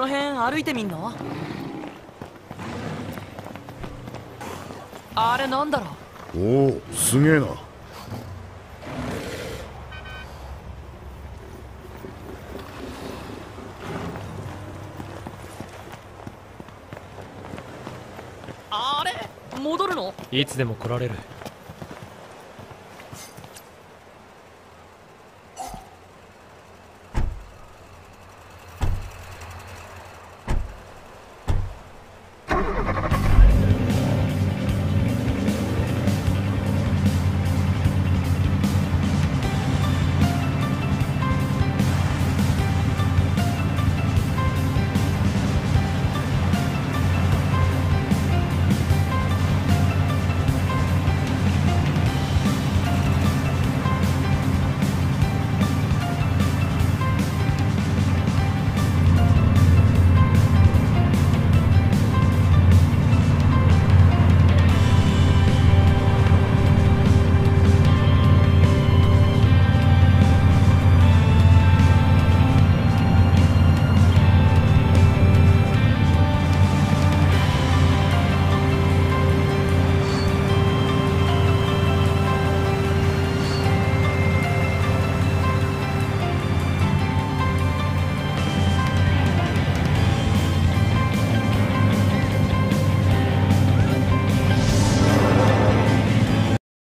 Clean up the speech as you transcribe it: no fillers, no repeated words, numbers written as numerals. の辺歩いてみんの？あれなんだろう？おお、すげえな。あれ、戻るの？いつでも来られる。